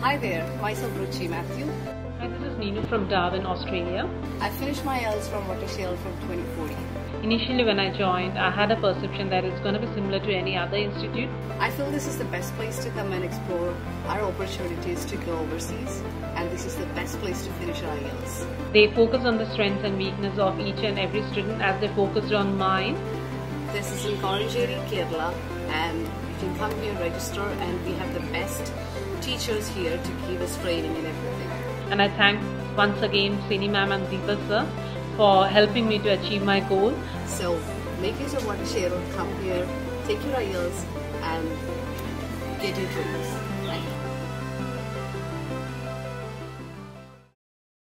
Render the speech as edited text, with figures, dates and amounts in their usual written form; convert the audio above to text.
Hi there, myself Richy Matthew. Hi, this is Nino from Darwin, Australia. I finished my IELTS from Wattasseril from 2014. Initially when I joined, I had a perception that it's going to be similar to any other institute. I feel this is the best place to come and explore our opportunities to go overseas, and this is the best place to finish our IELTS. They focus on the strengths and weaknesses of each and every student as they focused on mine. This is in Korrigeri, Kerala, and you can come here, register, and we have the best teachers here to give us training and everything. And I thank once again Sini Ma'am and Deepak sir for helping me to achieve my goal. So make use of Wattasseril, come here, take your IELTS and get your dreams.